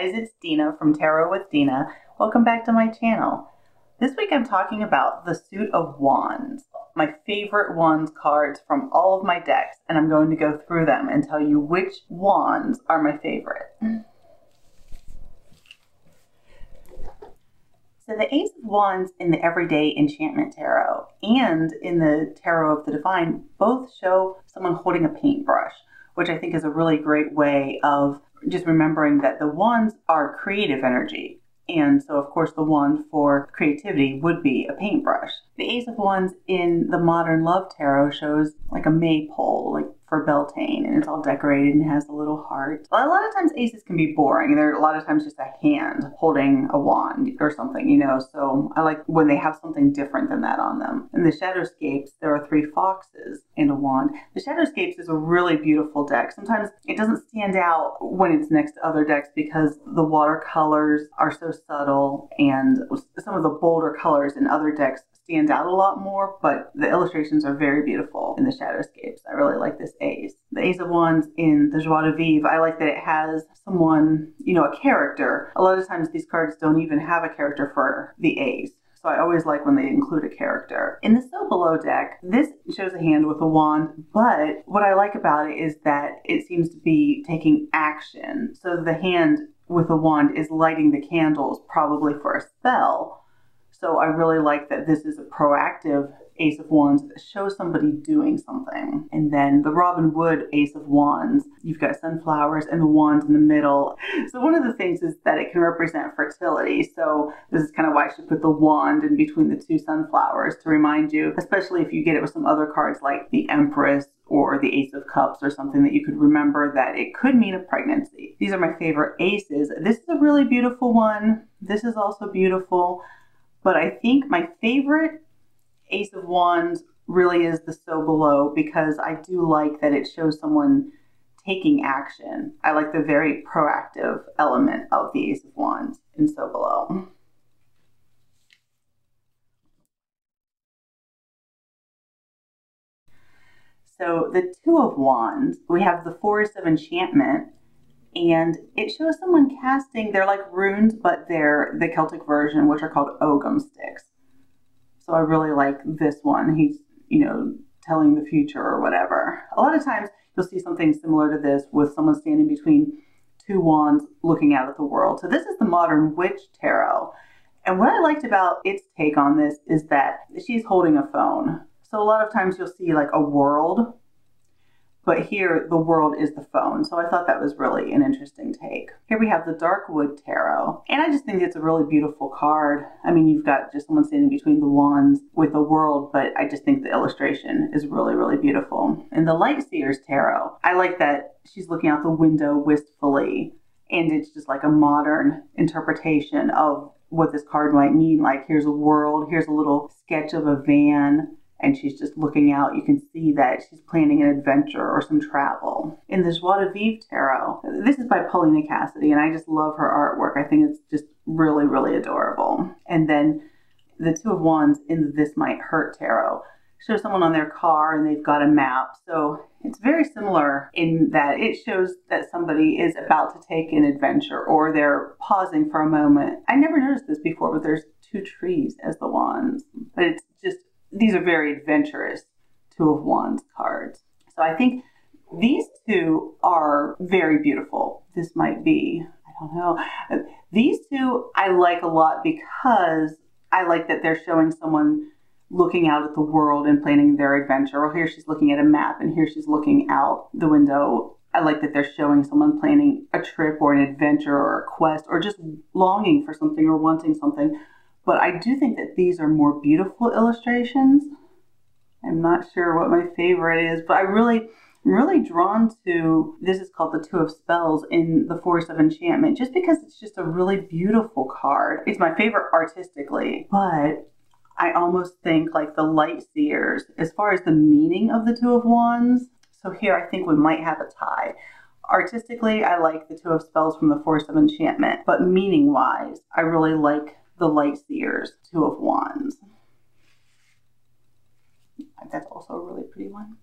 guys, it's Dina from Tarot with Dina. Welcome back to my channel. This week I'm talking about the Suit of Wands, my favorite wands cards from all of my decks, and I'm going to go through them and tell you which wands are my favorite. So the Ace of Wands in the Everyday Enchantment Tarot and in the Tarot of the Divine both show someone holding a paintbrush, which I think is a really great way of just remembering that the wands are creative energy. And so, of course, the wand for creativity would be a paintbrush. The Ace of Wands in the Modern Love Tarot shows like a maypole, like for Beltane, and it's all decorated and has a little heart. A lot of times aces can be boring. They're a lot of times just a hand holding a wand or something, you know, so I like when they have something different than that on them. In the Shadowscapes, there are three foxes and a wand. The Shadowscapes is a really beautiful deck. Sometimes it doesn't stand out when it's next to other decks because the watercolors are so subtle, and some of the bolder colors in other decks stand out a lot more, but the illustrations are very beautiful in the Shadowscapes. I really like this ace. The Ace of Wands in the Joie de Vivre, I like that it has someone, you know, a character. A lot of times these cards don't even have a character for the ace, so I always like when they include a character. In the So Below deck, this shows a hand with a wand, but what I like about it is that it seems to be taking action. So the hand with a wand is lighting the candles, probably for a spell. So I really like that this is a proactive Ace of Wands that shows somebody doing something. And then the Robin Wood Ace of Wands, you've got sunflowers and the wand in the middle. So one of the things is that it can represent fertility. So this is kind of why I should put the wand in between the two sunflowers to remind you, especially if you get it with some other cards like the Empress or the Ace of Cups or something, that you could remember that it could mean a pregnancy. These are my favorite aces. This is a really beautiful one. This is also beautiful. But I think my favorite Ace of Wands really is the So Below, because I do like that it shows someone taking action. I like the very proactive element of the Ace of Wands in So Below. So the Two of Wands, we have the Forest of Enchantment, and it shows someone casting, they're like runes, but they're the Celtic version, which are called Ogham sticks. So I really like this one. He's, you know, telling the future or whatever. A lot of times you'll see something similar to this with someone standing between two wands looking out at the world. So this is the Modern Witch Tarot. And what I liked about its take on this is that she's holding a phone. So a lot of times you'll see like a world, but here, the world is the phone. So I thought that was really an interesting take. Here we have the Darkwood Tarot. And I just think it's a really beautiful card. I mean, you've got just someone standing between the wands with the world, but I just think the illustration is really, really beautiful. And the Lightseer's Tarot, I like that she's looking out the window wistfully. And it's just like a modern interpretation of what this card might mean. Like, here's a world, here's a little sketch of a van, and she's just looking out. You can see that she's planning an adventure or some travel. In the Joie de Vivre Tarot, this is by Paulina Cassidy, and I just love her artwork. I think it's just really, really adorable. And then the Two of Wands in the This Might Hurt Tarot shows someone on their car, and they've got a map. So it's very similar in that it shows that somebody is about to take an adventure, or they're pausing for a moment. I never noticed this before, but there's two trees as the wands. But it's just, these are very adventurous Two of Wands cards. So I think these two are very beautiful. This might be, I don't know. These two I like a lot because I like that they're showing someone looking out at the world and planning their adventure. Well, here she's looking at a map, and here she's looking out the window. I like that they're showing someone planning a trip or an adventure or a quest or just longing for something or wanting something. But I do think that these are more beautiful illustrations. I'm not sure what my favorite is, but I really drawn to, this is called the Two of Spells in the Forest of Enchantment, just because it's just a really beautiful card. It's my favorite artistically, but I almost think like the Lightseers, as far as the meaning of the Two of Wands. So here I think we might have a tie. Artistically, I like the Two of Spells from the Forest of Enchantment, but meaning-wise, I really like the Lightseer's Two of Wands. That's also a really pretty one.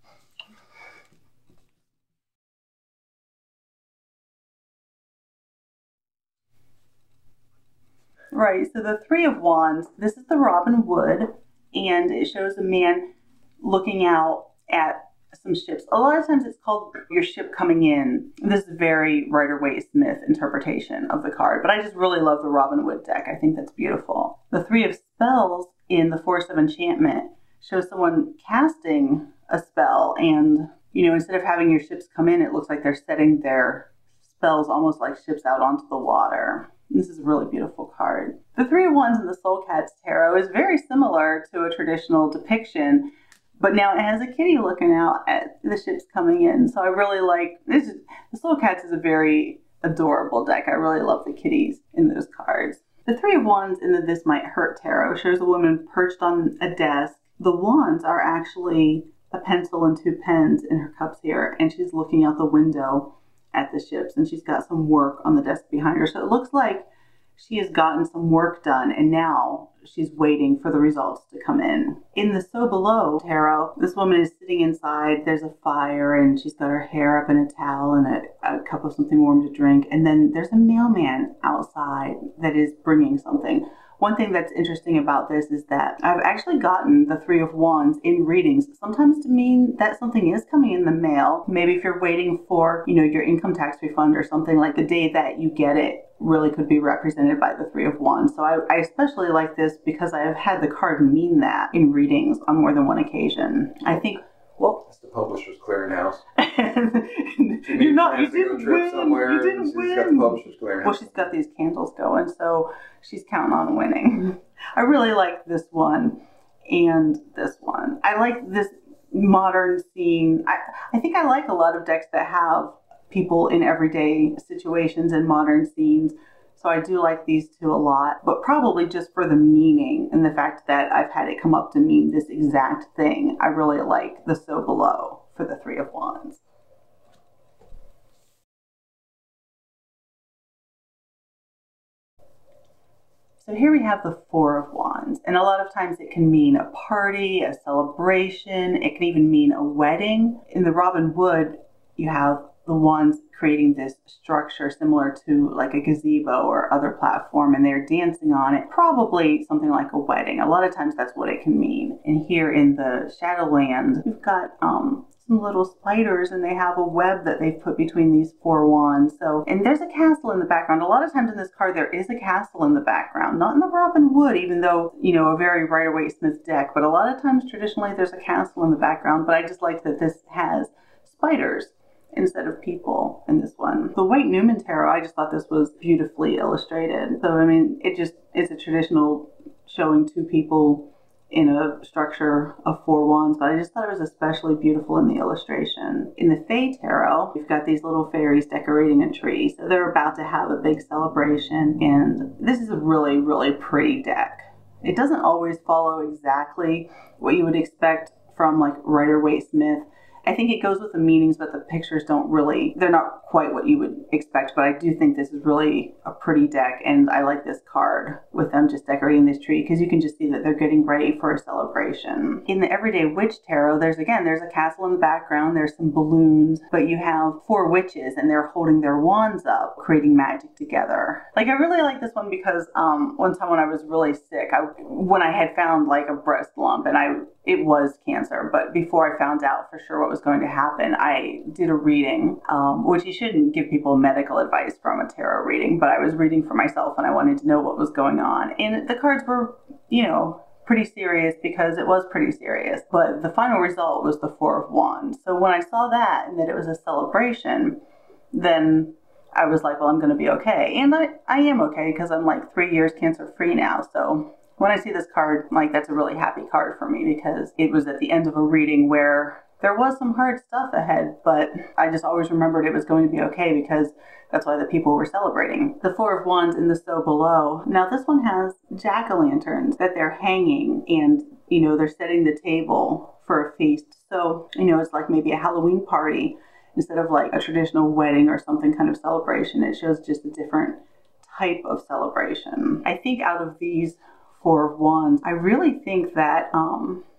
Right, so the Three of Wands, this is the Robin Wood, and it shows a man looking out at some ships. A lot of times it's called your ship coming in. This is very Rider-Waite-Smith interpretation of the card, but I just really love the Robin Wood deck. I think that's beautiful. The Three of Spells in the Forest of Enchantment shows someone casting a spell, and, you know, instead of having your ships come in, it looks like they're setting their spells almost like ships out onto the water. This is a really beautiful card. The Three of Wands in the Soul Cats Tarot is very similar to a traditional depiction, but now it has a kitty looking out at the ships coming in. So I really like this. The Soul Cats is a very adorable deck. I really love the kitties in those cards. The Three of Wands in the This Might Hurt Tarot shows a woman perched on a desk. The wands are actually a pencil and two pens in her cups here, and she's looking out the window at the ships, and she's got some work on the desk behind her. So it looks like she has gotten some work done, and now she's waiting for the results to come in. In the So Below Tarot, this woman is sitting inside. There's a fire, and she's got her hair up in a towel and a cup of something warm to drink. And then there's a mailman outside that is bringing something. One thing that's interesting about this is that I've actually gotten the Three of Wands in readings sometimes to mean that something is coming in the mail. Maybe if you're waiting for, you know, your income tax refund or something, like the day that you get it really could be represented by the Three of Wands. So I especially like this because I have had the card mean that in readings on more than one occasion. I think, well, that's the publisher's clearinghouse. You're not, you didn't win. You didn't win. She's got the publisher's clearinghouse. Well, she's got these candles going, so she's counting on winning. I really like this one and this one. I like this modern scene. I think I like a lot of decks that have people in everyday situations and modern scenes. So I do like these two a lot, but probably just for the meaning and the fact that I've had it come up to mean this exact thing. I really like the So Below for the Three of Wands. So here we have the Four of Wands, and a lot of times it can mean a party, a celebration. It can even mean a wedding. In the Robin Wood, you have the wands creating this structure similar to like a gazebo or other platform, and they're dancing on it, probably something like a wedding. A lot of times that's what it can mean. And here in the Shadowlands, you've got some little spiders, and they have a web that they've put between these four wands. So, and there's a castle in the background. A lot of times in this card, there is a castle in the background, not in the Robin Wood, even though, you know, a very Rider-Waite-Smith deck, but a lot of times traditionally there's a castle in the background, but I just like that this has spiders instead of people in this one. The White Numen Tarot, I just thought this was beautifully illustrated. So, I mean, it just is a traditional showing two people in a structure of four wands, but I just thought it was especially beautiful in the illustration. In the Fey Tarot, we've got these little fairies decorating a tree. So they're about to have a big celebration, and this is a really, really pretty deck. It doesn't always follow exactly what you would expect from like Rider-Waite-Smith. I think it goes with the meanings, but the pictures don't really, they're not quite what you would expect, but I do think this is really a pretty deck, and I like this card with them just decorating this tree because you can just see that they're getting ready for a celebration. In the Everyday Witch Tarot, there's a castle in the background, there's some balloons, but you have four witches and they're holding their wands up, creating magic together. Like, I really like this one because one time when I was really sick, when I had found like a breast lump, and it was cancer, but before I found out for sure what was going to happen, I did a reading, which you shouldn't give people medical advice from a tarot reading, but I was reading for myself and I wanted to know what was going on. And the cards were, you know, pretty serious because it was pretty serious, but the final result was the Four of Wands. So when I saw that and that it was a celebration, then I was like, well, I'm going to be okay. And I am okay because I'm like 3 years cancer free now. So when I see this card, like, that's a really happy card for me because it was at the end of a reading where there was some hard stuff ahead, but I just always remembered it was going to be okay because that's why the people were celebrating. The Four of Wands in the So Below. Now this one has jack-o'-lanterns that they're hanging, and, you know, they're setting the table for a feast. So, you know, it's like maybe a Halloween party instead of like a traditional wedding or something kind of celebration. It shows just a different type of celebration. I think out of these Four of Wands, I really think that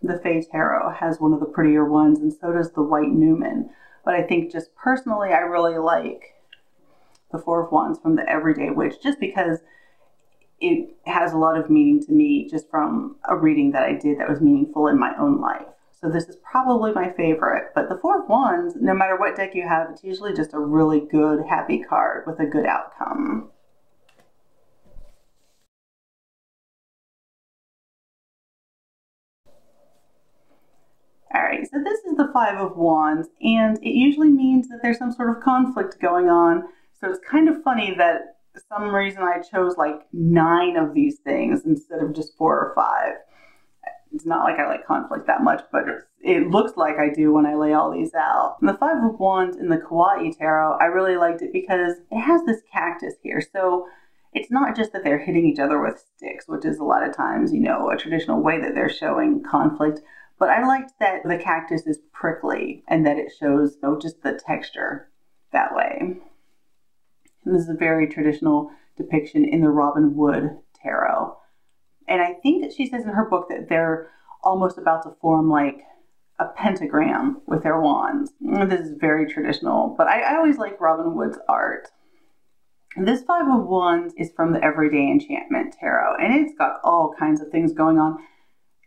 the Fey Tarot has one of the prettier ones, and so does the White Numen. But I think just personally, I really like the Four of Wands from the Everyday Witch, just because it has a lot of meaning to me just from a reading that I did that was meaningful in my own life. So this is probably my favorite, but the Four of Wands, no matter what deck you have, it's usually just a really good, happy card with a good outcome. All right, so this is the Five of Wands, and it usually means that there's some sort of conflict going on. So it's kind of funny that for some reason I chose like 9 of these things instead of just 4 or 5. It's not like I like conflict that much, but it looks like I do when I lay all these out. And the Five of Wands in the Kawaii Tarot, I really liked it because it has this cactus here. So it's not just that they're hitting each other with sticks, which is a lot of times, you know, a traditional way that they're showing conflict. But I liked that the cactus is prickly and that it shows, you know, just the texture that way. And this is a very traditional depiction in the Robin Wood Tarot. And I think that she says in her book that they're almost about to form like a pentagram with their wands. This is very traditional, but I always like Robin Wood's art. This Five of Wands is from the Everyday Enchantment Tarot, and it's got all kinds of things going on.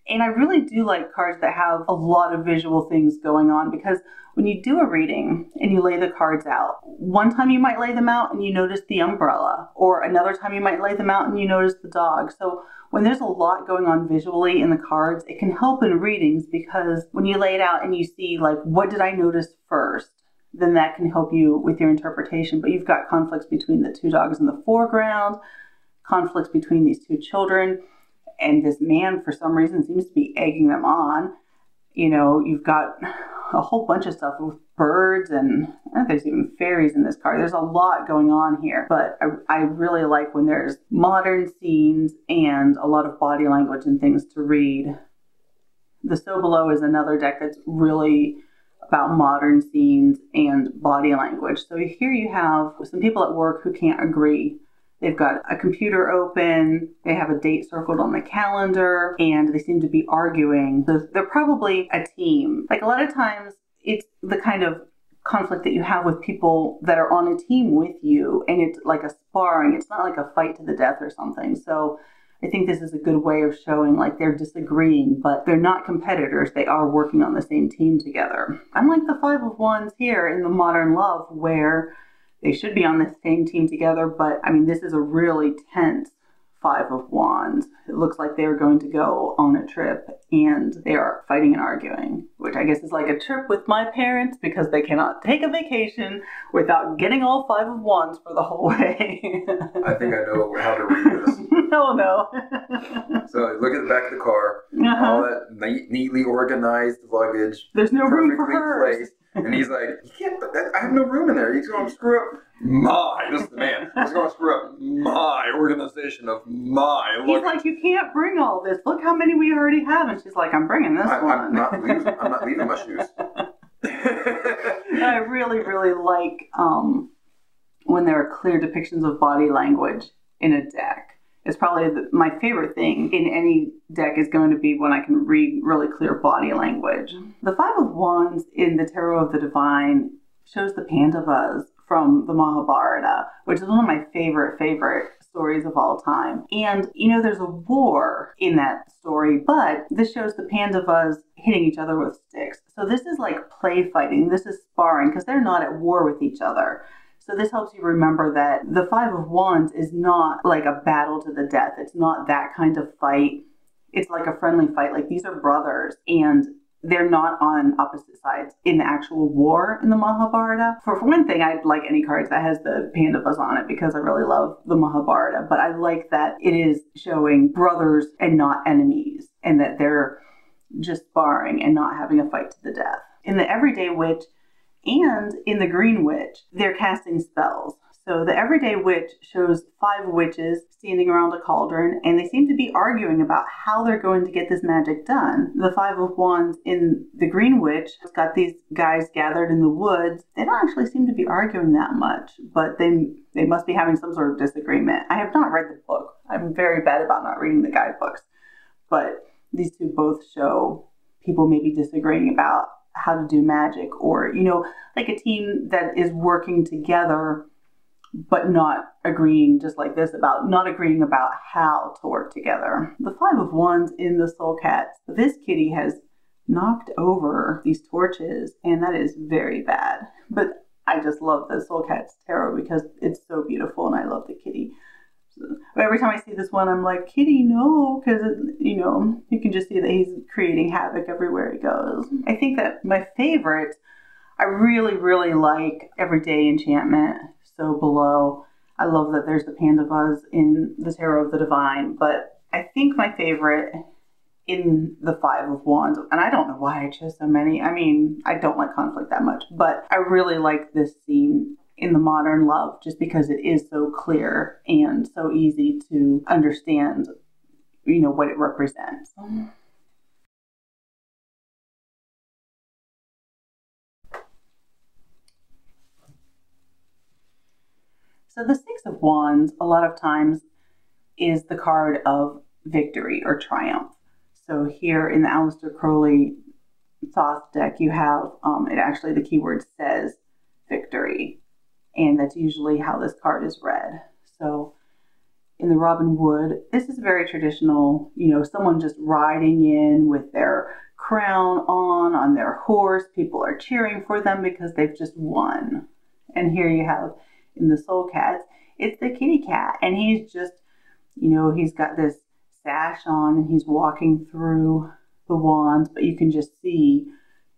And I really do like cards that have a lot of visual things going on, because when you do a reading and you lay the cards out, one time you might lay them out and you notice the umbrella, or another time you might lay them out and you notice the dog. So when there's a lot going on visually in the cards, it can help in readings, because when you lay it out and you see like, what did I notice first? Then that can help you with your interpretation. But you've got conflicts between the two dogs in the foreground, conflicts between these two children, and this man, for some reason, seems to be egging them on. You know, you've got a whole bunch of stuff with birds, and I don't think there's even fairies in this card. There's a lot going on here, but I really like when there's modern scenes and a lot of body language and things to read. The So Below is another deck that's really about modern scenes and body language. So here you have some people at work who can't agree. They've got a computer open, they have a date circled on the calendar, and they seem to be arguing. So they're probably a team. Like a lot of times, it's the kind of conflict that you have with people that are on a team with you, and it's like a sparring. It's not like a fight to the death or something. So I think this is a good way of showing like they're disagreeing, but they're not competitors. They are working on the same team together. Unlike the Five of Wands here in the Modern Love, where they should be on the same team together, but I mean, this is a really tense Five of Wands. It looks like they're going to go on a trip and they are fighting and arguing, which I guess is like a trip with my parents, because they cannot take a vacation without getting all Five of Wands for the whole way. I think I know how to read this. Oh no. So look at the back of the car, all that neatly organized luggage. There's no room for her. Placed. And he's like, you can't put that, I have no room in there. He's going to screw up my, this is the man, he's going to screw up my organization of my luggage. He's like, you can't bring all this. Look how many we already have. And she's like, I'm bringing this one. I'm not leaving my shoes. I really, really like when there are clear depictions of body language in a deck. It's probably my favorite thing in any deck is going to be when I can read really clear body language. The Five of Wands in the Tarot of the Divine shows the Pandavas from the Mahabharata, which is one of my favorite stories of all time. And, you know, there's a war in that story, but this shows the Pandavas hitting each other with sticks. So this is like play fighting. This is sparring, because they're not at war with each other. So this helps you remember that the Five of Wands is not like a battle to the death. It's not that kind of fight. It's like a friendly fight. Like these are brothers and they're not on opposite sides in the actual war in the Mahabharata. For one thing, I like any cards that has the Pandavas on it, because I really love the Mahabharata. But I like that it is showing brothers and not enemies, and that they're just sparring and not having a fight to the death. In the Everyday Witch, and in the Green Witch, they're casting spells. So the Everyday Witch shows 5 witches standing around a cauldron, and they seem to be arguing about how they're going to get this magic done. The Five of Wands in the Green Witch has got these guys gathered in the woods. They don't actually seem to be arguing that much, but they must be having some sort of disagreement. I have not read the book. I'm very bad about not reading the guidebooks. But these two both show people maybe disagreeing about how to do magic, or, you know, like a team that is working together but not agreeing just like this about not agreeing about how to work together. The Five of Wands in the Soul Cats. This kitty has knocked over these torches, and that is very bad. But I just love the Soul Cats Tarot because it's so beautiful, and I love the kitty. But every time I see this one, I'm like, kitty, no, because, you know, you can just see that he's creating havoc everywhere he goes. I think that my favorite, I really, really like Everyday Enchantment, So Below. I love that there's the Pandavas in the Tarot of the Divine, but I think my favorite in the Five of Wands, and I don't know why I chose so many. I mean, I don't like conflict that much, but I really like this scene in the Modern Love, just because it is so clear and so easy to understand, you know, what it represents. So the Six of Wands, a lot of times, is the card of victory or triumph. So here in the Aleister Crowley Thoth deck, you have, it actually, the keyword says victory. And that's usually how this card is read. So in the Robin Wood, this is very traditional, you know, someone just riding in with their crown on their horse. People are cheering for them because they've just won. And here you have in the Soul Cats, it's the kitty cat. And he's just, you know, he's got this sash on and he's walking through the wands, but you can just see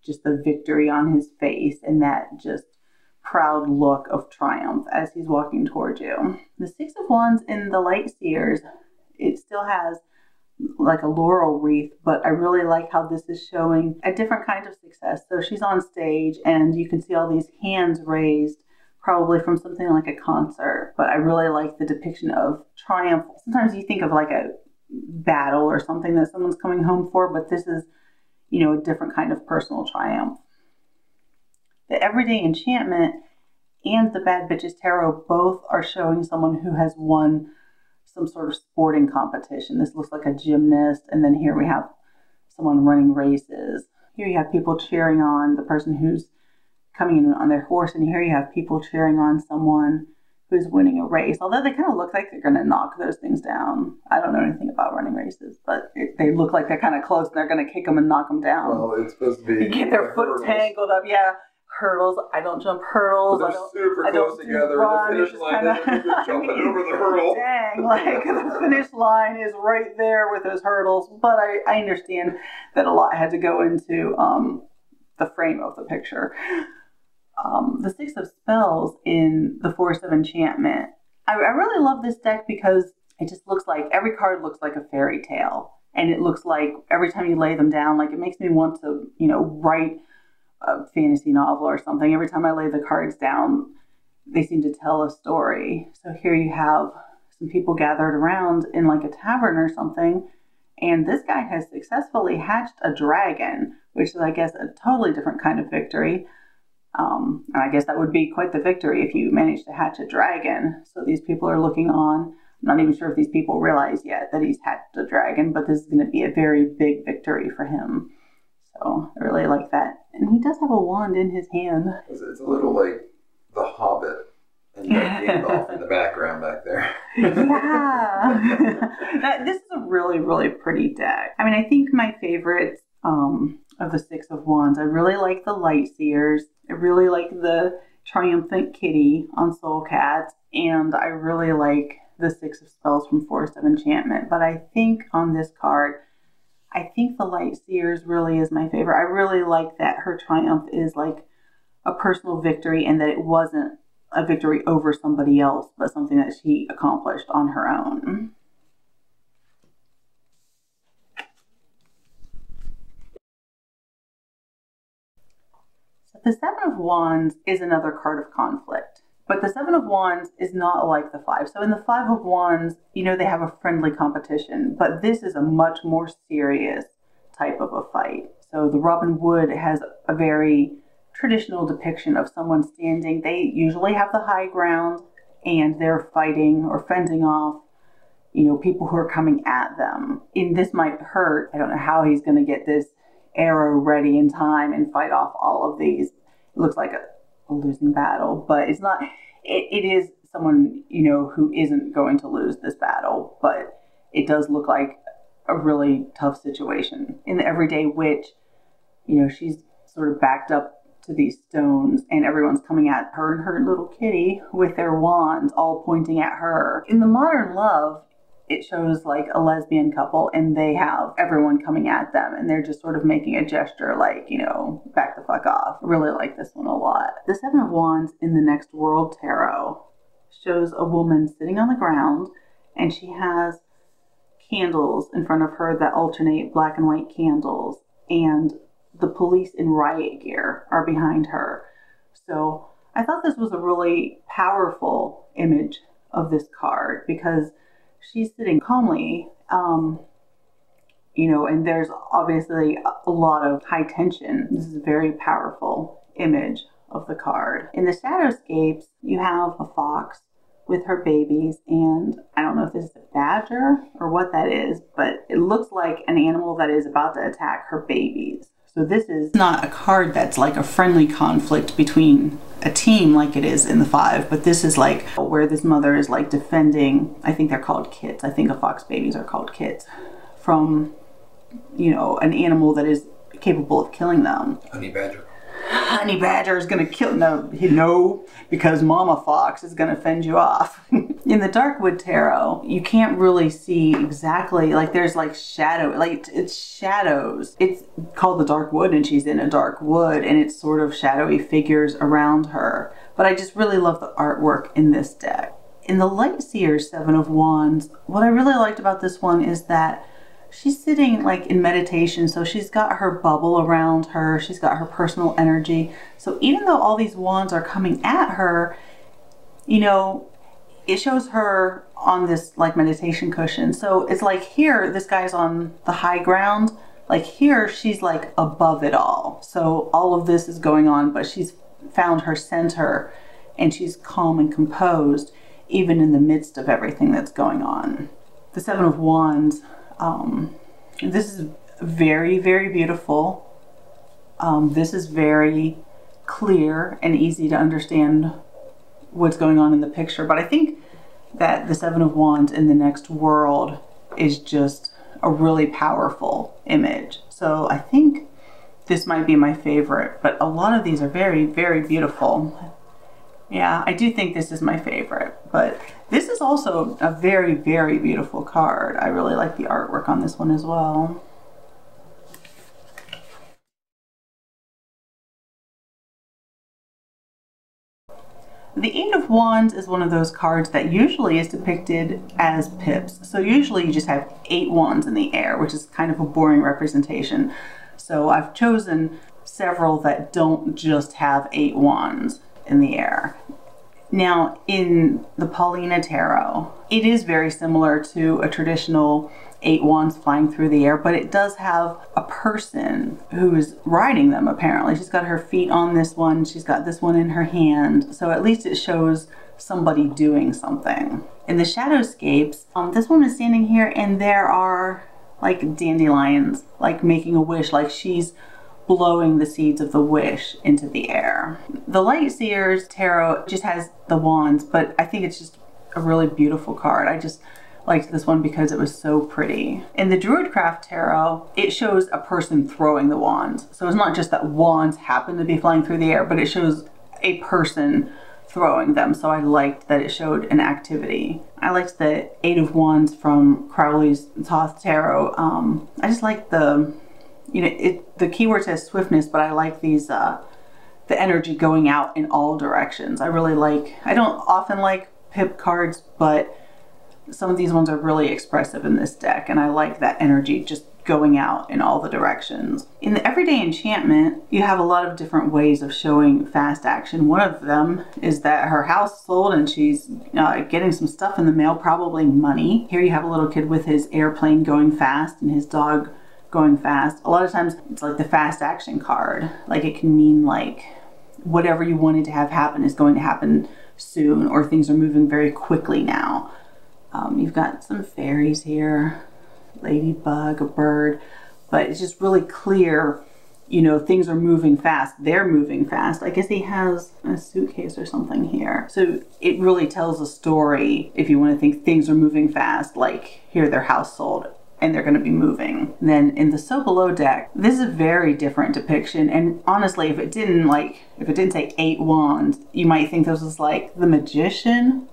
just the victory on his face and that just proud look of triumph as he's walking towards you. The Six of Wands in the Lightseer's, it still has like a laurel wreath, but I really like how this is showing a different kind of success. So she's on stage and you can see all these hands raised, probably from something like a concert, but I really like the depiction of triumph. Sometimes you think of like a battle or something that someone's coming home for, but this is, you know, a different kind of personal triumph. The Everyday Enchantment and the Bad Bitches Tarot both are showing someone who has won some sort of sporting competition. This looks like a gymnast, and then here we have someone running races. Here you have people cheering on the person who's coming in on their horse, and here you have people cheering on someone who's winning a race. Although they kind of look like they're going to knock those things down. I don't know anything about running races, but they look like they're kind of close, and they're going to kick them and knock them down. Well, it's supposed to be... Get their foot tangled up, yeah. Hurdles. I don't jump hurdles. Well, they're super close together. The finish line is jumping over the hurdle. Dang, like the finish line is right there with those hurdles. But I understand that a lot had to go into the frame of the picture. The Six of Spells in the Forest of Enchantment. I really love this deck because it just looks like every card looks like a fairy tale, and it looks like every time you lay them down, like it makes me want to, you know, write a fantasy novel or something. Every time I lay the cards down, they seem to tell a story. So here you have some people gathered around in like a tavern or something, and this guy has successfully hatched a dragon, which is, I guess, a totally different kind of victory. And I guess that would be quite the victory if you manage to hatch a dragon. So these people are looking on. I'm not even sure if these people realize yet that he's hatched a dragon, but this is going to be a very big victory for him. So I really like that. And he does have a wand in his hand. It's a little like The Hobbit and Gandalf in the background back there. Yeah. This is a really, really pretty deck. I mean, I think my favorites of the Six of Wands, I really like the Lightseer's. I really like the Triumphant Kitty on Soul Cats. And I really like the Six of Spells from Forest of Enchantment. But I think on this card, I think the Lightseer's really is my favorite. I really like that her triumph is like a personal victory and that it wasn't a victory over somebody else, but something that she accomplished on her own. So the Seven of Wands is another card of conflict, but the Seven of Wands is not like the Five. So in the Five of Wands, you know, they have a friendly competition, but this is a much more serious type of a fight. So the Robin Wood has a very traditional depiction of someone standing. They usually have the high ground and they're fighting or fending off, you know, people who are coming at them. In This Might Hurt, I don't know how he's going to get this arrow ready in time and fight off all of these. It looks like a losing battle, but it's not, it is someone, you know, who isn't going to lose this battle, but it does look like a really tough situation. In the Everyday Witch, you know, she's sort of backed up to these stones, and everyone's coming at her and her little kitty with their wands, all pointing at her. In the Modern Love, it shows like a lesbian couple, and they have everyone coming at them, and they're just sort of making a gesture like, you know, back the fuck off. I really like this one a lot. The Seven of Wands in the Next World Tarot shows a woman sitting on the ground, and she has candles in front of her that alternate, black and white candles, and the police in riot gear are behind her. So I thought this was a really powerful image of this card, because she's sitting calmly, you know, and there's obviously a lot of high tension. This is a very powerful image of the card. In the Shadowscapes, you have a fox with her babies, and I don't know if this is a badger or what that is, but it looks like an animal that is about to attack her babies. So this is not a card that's like a friendly conflict between a team like it is in the five, but this is like where this mother is like defending, I think they're called kits. I think a fox babies are called kits, from, you know, an animal that is capable of killing them. Honey badger. Honey badger is gonna kill, no, because mama fox is gonna fend you off. In the Darkwood Tarot, you can't really see exactly, like there's like shadow, like it's shadows. It's called the Darkwood, and she's in a dark wood, and it's sort of shadowy figures around her. But I just really love the artwork in this deck. In the Lightseer's Seven of Wands, what I really liked about this one is that she's sitting like in meditation, so she's got her bubble around her, she's got her personal energy. So even though all these wands are coming at her, you know, it shows her on this like meditation cushion. So it's like here, this guy's on the high ground, like here she's like above it all. So all of this is going on, but she's found her center, and she's calm and composed even in the midst of everything that's going on. The Seven of Wands, this is very, very beautiful. This is very clear and easy to understand what's going on in the picture, but I think that the Seven of Wands in the Next World is just a really powerful image. So I think this might be my favorite, but a lot of these are very, very beautiful. Yeah, I do think this is my favorite, but this is also a very, very beautiful card. I really like the artwork on this one as well. The Eight of Wands is one of those cards that usually is depicted as pips. So usually you just have 8 wands in the air, which is kind of a boring representation. So I've chosen several that don't just have 8 wands in the air. Now in the Paulina Tarot, it is very similar to a traditional 8 wands flying through the air, but it does have a person who is riding them apparently. She's got her feet on this one, she's got this one in her hand, so at least it shows somebody doing something. In the Shadowscapes, this woman is standing here, and there are like dandelions, like making a wish, like she's blowing the seeds of the wish into the air. The Lightseer's Tarot just has the wands, but I think it's just a really beautiful card. I just liked this one because it was so pretty. In the Druidcraft Tarot, it shows a person throwing the wands. So it's not just that wands happen to be flying through the air, but it shows a person throwing them. So I liked that it showed an activity. I liked the Eight of Wands from Crowley's Thoth Tarot. I just like the, you know, the keyword says swiftness, but I like these, the energy going out in all directions. I really like, I don't often like pip cards, but some of these ones are really expressive in this deck, and I like that energy just going out in all the directions. In the Everyday Enchantment, you have a lot of different ways of showing fast action. One of them is that her house sold and she's getting some stuff in the mail, probably money. Here you have a little kid with his airplane going fast and his dog going fast. A lot of times it's like the fast action card. Like it can mean like whatever you wanted to have happen is going to happen soon, or things are moving very quickly now. You've got some fairies here, ladybug, a bird, but it's just really clear you know, things are moving fast. They're moving fast. I guess he has a suitcase or something here. So it really tells a story if you want to think things are moving fast, like here their house sold and they're going to be moving. And then in the So Below deck, this is a very different depiction. And honestly, if it didn't say 8 wands, you might think this was like the magician.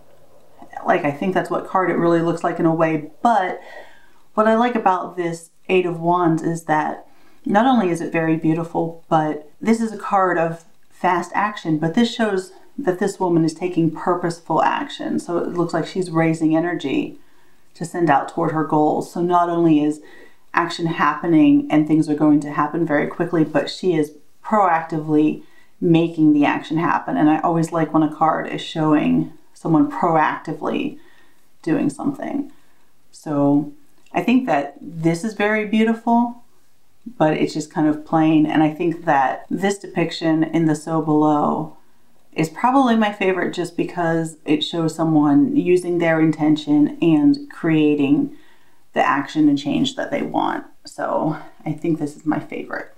Like, I think that's what card it really looks like in a way. But what I like about this 8 of wands is that not only is it very beautiful, but this is a card of fast action, but this shows that this woman is taking purposeful action. So it looks like she's raising energy to send out toward her goals. So not only is action happening and things are going to happen very quickly, but she is proactively making the action happen. And I always like when a card is showing someone proactively doing something. So I think that this is very beautiful, but it's just kind of plain. And I think that this depiction in the So Below is probably my favorite, just because it shows someone using their intention and creating the action and change that they want. So I think this is my favorite.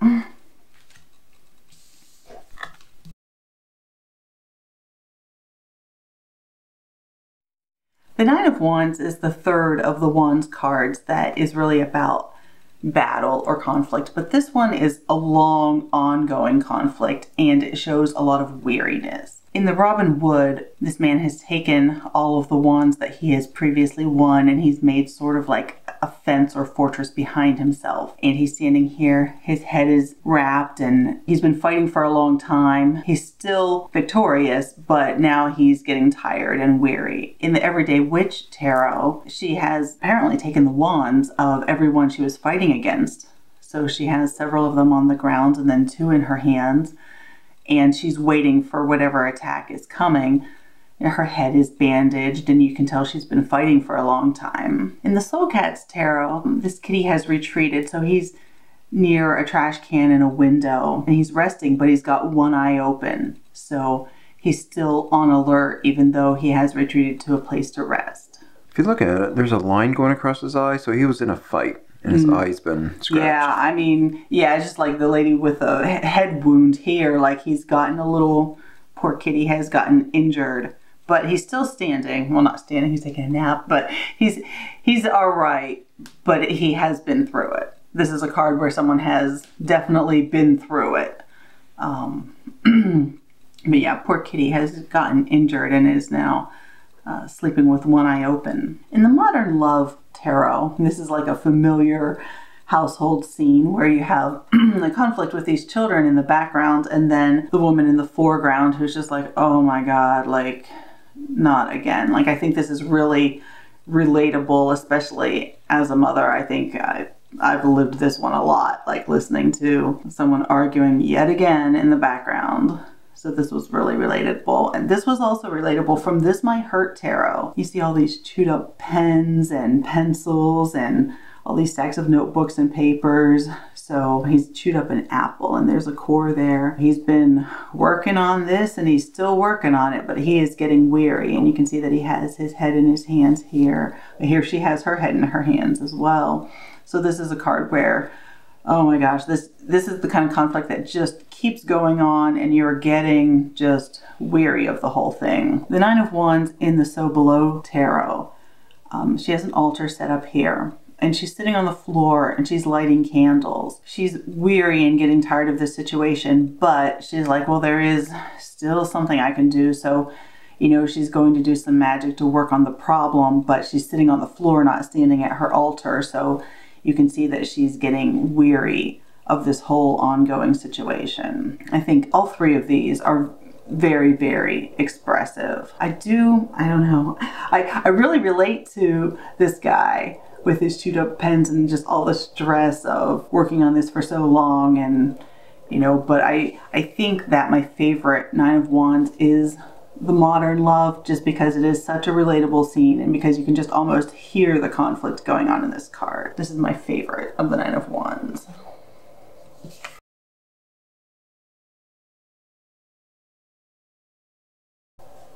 The 9 of wands is the third of the wands cards that is really about battle or conflict, but this one is a long ongoing conflict, and it shows a lot of weariness. In the Robin Wood, this man has taken all of the wands that he has previously won, and he's made sort of like a fence or fortress behind himself, and he's standing here, his head is wrapped, and he's been fighting for a long time. He's still victorious, but now he's getting tired and weary. In the Everyday Witch Tarot, she has apparently taken the wands of everyone she was fighting against, so she has several of them on the ground and then 2 in her hands, and she's waiting for whatever attack is coming. Her head is bandaged, and you can tell she's been fighting for a long time. In the Soul Cats Tarot, this kitty has retreated, so he's near a trash can and a window, and he's resting, but he's got 1 eye open. So he's still on alert, even though he has retreated to a place to rest. If you look at it, there's a line going across his eye, so he was in a fight, and his eye's been scratched. Yeah, I mean, yeah, it's just like the lady with a head wound here, like he's gotten a little, poor kitty has gotten injured. But he's still standing. Well, not standing, he's taking a nap, but he's all right, but he has been through it. This is a card where someone has definitely been through it. But yeah, poor kitty has gotten injured and is now sleeping with 1 eye open. In the Modern Love Tarot, this is like a familiar household scene where you have the conflict with these children in the background, and then the woman in the foreground who's just like, oh my God, like, not again. Like, I think this is really relatable, especially as a mother. I think I've lived this one a lot, like listening to someone arguing yet again in the background. So this was really relatable. And this was also relatable from This Might Hurt Tarot. You see all these chewed up pens and pencils and all these stacks of notebooks and papers. So he's chewed up an apple, and there's a core there. He's been working on this, and he's still working on it, but he is getting weary. And you can see that he has his head in his hands here. Here she has her head in her hands as well. So this is a card where, oh my gosh, this is the kind of conflict that just keeps going on, and you're getting just weary of the whole thing. The 9 of wands in the So Below Tarot. She has an altar set up here, and she's sitting on the floor and she's lighting candles. She's weary and getting tired of this situation, but she's like, well, there is still something I can do. So, you know, she's going to do some magic to work on the problem, but she's sitting on the floor, not standing at her altar. So you can see that she's getting weary of this whole ongoing situation. I think all 3 of these are very, very expressive. I really relate to this guy with his chewed up pens and just all the stress of working on this for so long, and, you know, but I think that my favorite 9 of wands is the Modern Love, just because it is such a relatable scene, and because you can just almost hear the conflict going on in this card. This is my favorite of the 9 of wands.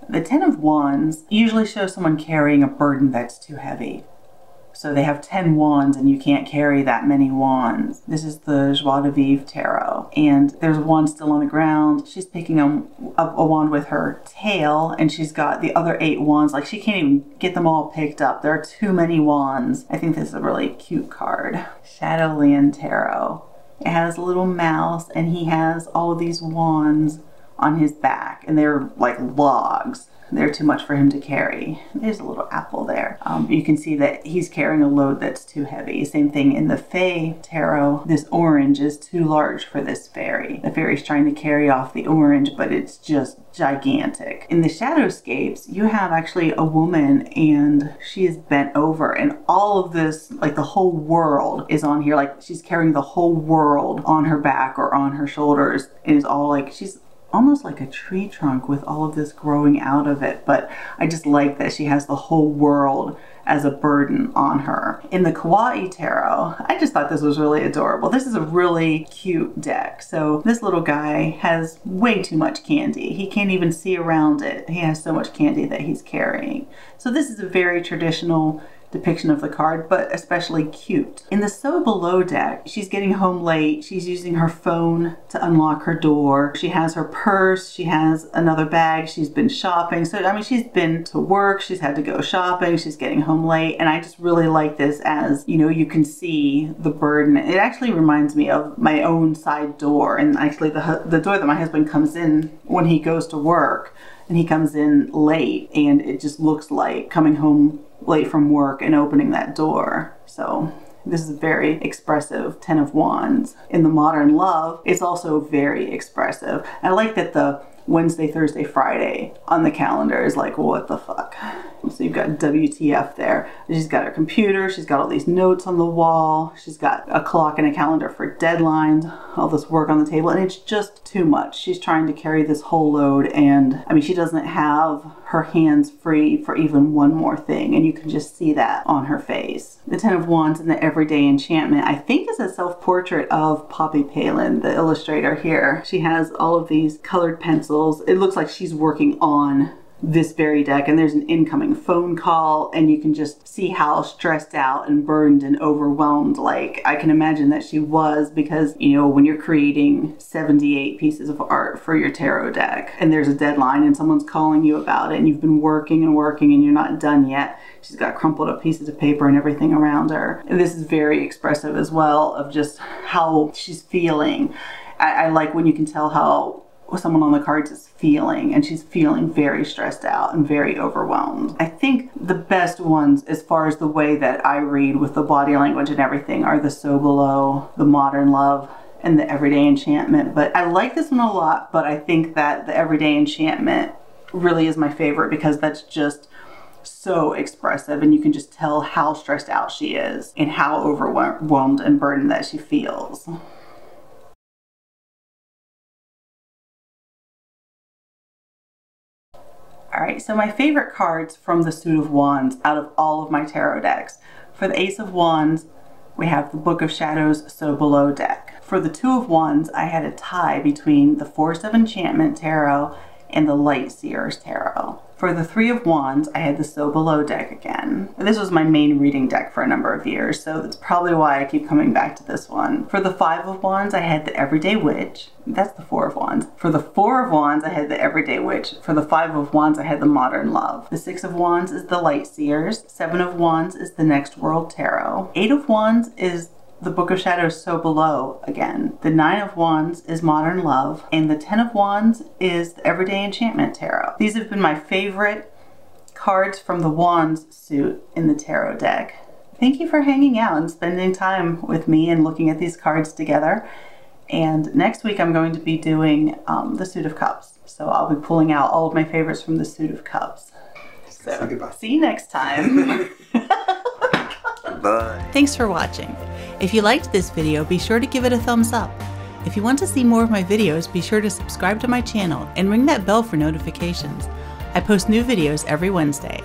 The 10 of wands usually shows someone carrying a burden that's too heavy. So they have 10 wands and you can't carry that many wands. This is the Joie de Vivre Tarot. And there's one still on the ground. She's picking up a wand with her tail, and she's got the other 8 wands. Like, she can't even get them all picked up. There are too many wands. I think this is a really cute card. Shadowlands Tarot. It has a little mouse, and he has all of these wands on his back, and they're like logs. They're too much for him to carry. There's a little apple there. You can see that he's carrying a load that's too heavy. Same thing in the Fey Tarot. This orange is too large for this fairy. The fairy's trying to carry off the orange, but it's just gigantic. In the Shadowscapes, you have actually a woman, and she is bent over, and all of this, like the whole world is on here. Like, she's carrying the whole world on her back or on her shoulders. It is all like, she's almost like a tree trunk with all of this growing out of it, but I just like that she has the whole world as a burden on her. In the Kawaii Tarot, I just thought this was really adorable. This is a really cute deck. So this little guy has way too much candy. He can't even see around it. He has so much candy that he's carrying. So this is a very traditional depiction of the card, but especially cute. In the So Below deck, she's getting home late. She's using her phone to unlock her door. She has her purse. She has another bag. She's been shopping. So, I mean, she's been to work. She's had to go shopping. She's getting home late. And I just really like this as, you know, you can see the burden. It actually reminds me of my own side door, and actually the door that my husband comes in when he goes to work, and he comes in late, and it just looks like coming home late from work and opening that door. So this is a very expressive 10 of wands. In the Modern Love, it's also very expressive. I like that the Wednesday, Thursday, Friday on the calendar is like, what the fuck? So you've got WTF there. She's got her computer. She's got all these notes on the wall. She's got a clock and a calendar for deadlines, all this work on the table, and it's just too much. She's trying to carry this whole load, and I mean, she doesn't have her hands free for even one more thing, and you can just see that on her face. The 10 of wands in the Everyday Enchantment, I think, is a self-portrait of Poppy Palin, the illustrator here. She has all of these colored pencils. It looks like she's working on this very deck, and there's an incoming phone call, and you can just see how stressed out and burdened and overwhelmed, like, I can imagine that she was, because, you know, when you're creating 78 pieces of art for your tarot deck, and there's a deadline, and someone's calling you about it, and you've been working and working, and you're not done yet. She's got crumpled up pieces of paper and everything around her. And this is very expressive as well of just how she's feeling. I like when you can tell how someone on the cards is feeling, and she's feeling very stressed out and very overwhelmed. I think the best ones, as far as the way that I read with the body language and everything, are the So Below, the Modern Love, and the Everyday Enchantment. But I like this one a lot, but I think that the Everyday Enchantment really is my favorite, because that's just so expressive, and you can just tell how stressed out she is and how overwhelmed and burdened that she feels. All right, so my favorite cards from the Suit of Wands out of all of my tarot decks. For the Ace of Wands, we have the Book of Shadows So Below deck. For the Two of Wands, I had a tie between the Forest of Enchantment Tarot and the Lightseer's Tarot. For the Three of Wands, I had the So Below deck again. This was my main reading deck for a number of years, so that's probably why I keep coming back to this one. For the Five of Wands, I had the Everyday Witch. That's the Four of Wands. For the Four of Wands, I had the Everyday Witch. For the Five of Wands, I had the Modern Love. The Six of Wands is the Lightseer's. Seven of Wands is the Next World Tarot. Eight of Wands is the Book of Shadows So Below again. The Nine of Wands is Modern Love, and the Ten of Wands is the Everyday Enchantment Tarot. These have been my favorite cards from the Wands suit in the tarot deck. Thank you for hanging out and spending time with me and looking at these cards together. And next week I'm going to be doing the Suit of Cups. So I'll be pulling out all of my favorites from the Suit of Cups. So see you next time. Bye. Thanks for watching. If you liked this video, be sure to give it a thumbs up. If you want to see more of my videos, be sure to subscribe to my channel and ring that bell for notifications. I post new videos every Wednesday.